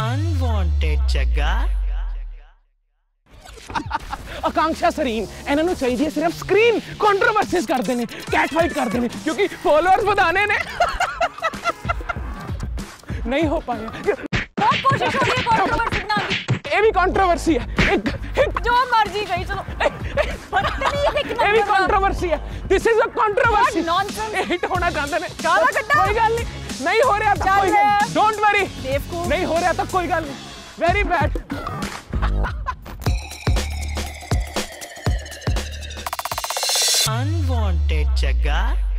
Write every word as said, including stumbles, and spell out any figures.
Unwanted Jagga. आकांक्षा सरीन इन्होंने चाहिए सिर्फ स्क्रीन कंट्रोवर्सीज कर देने, कैट फाइट कर देने, क्योंकि फॉलोअर्स बताने ने नहीं हो पाया। बहुत कोशिश हो रही है कंट्रोवर्सी ना भी। ये भी कंट्रोवर्सी है। एक, एक जो मर्जी गई चलो। ये भी कंट्रोवर्सी है। This is a controversy. Nonsense. Hit होना चाहते हैं। काला कट्टा। कोई गल नहीं। नहीं हो रहा तो कोई गल। Don't worry. नहीं हो रहा तो कोई गल नहीं। Very bad. Unwanted Jagga.